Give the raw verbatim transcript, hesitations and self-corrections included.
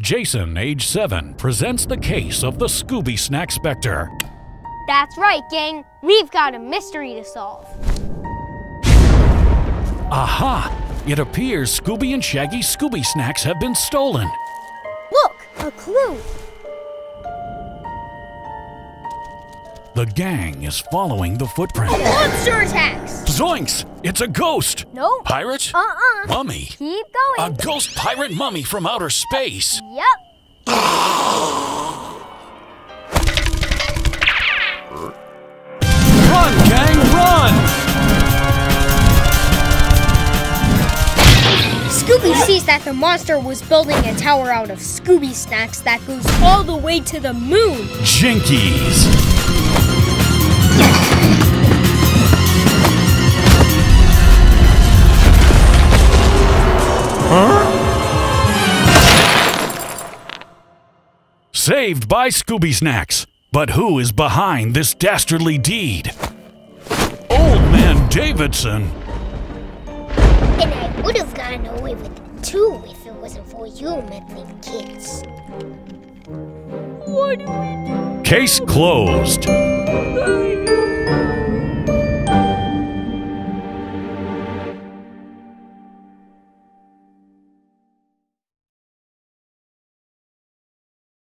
Jason, age seven, presents the case of the Scooby Snack Specter. That's right, gang. We've got a mystery to solve. Aha! It appears Scooby and Shaggy's Scooby Snacks have been stolen. Look, a clue. The gang is following the footprint. A monster attacks! Zoinks! It's a ghost! No. Pirate? Uh-uh. Mummy? Keep going. A ghost pirate mummy from outer space. Yep. Run, gang, run! Scooby sees that the monster was building a tower out of Scooby Snacks that goes all the way to the moon. Jinkies! Saved by Scooby Snacks. But who is behind this dastardly deed? Old Man Davidson. And I would have gotten away with it too if it wasn't for you meddling kids. What? Case closed.